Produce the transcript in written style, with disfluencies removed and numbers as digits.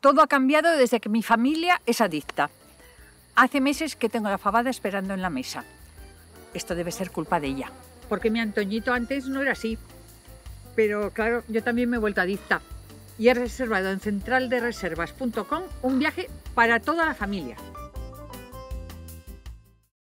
Todo ha cambiado desde que mi familia es adicta. Hace meses que tengo a la fabada esperando en la mesa. Esto debe ser culpa de ella. Porque mi Antoñito antes no era así. Pero claro, yo también me he vuelto adicta. Y he reservado en centraldereservas.com un viaje para toda la familia.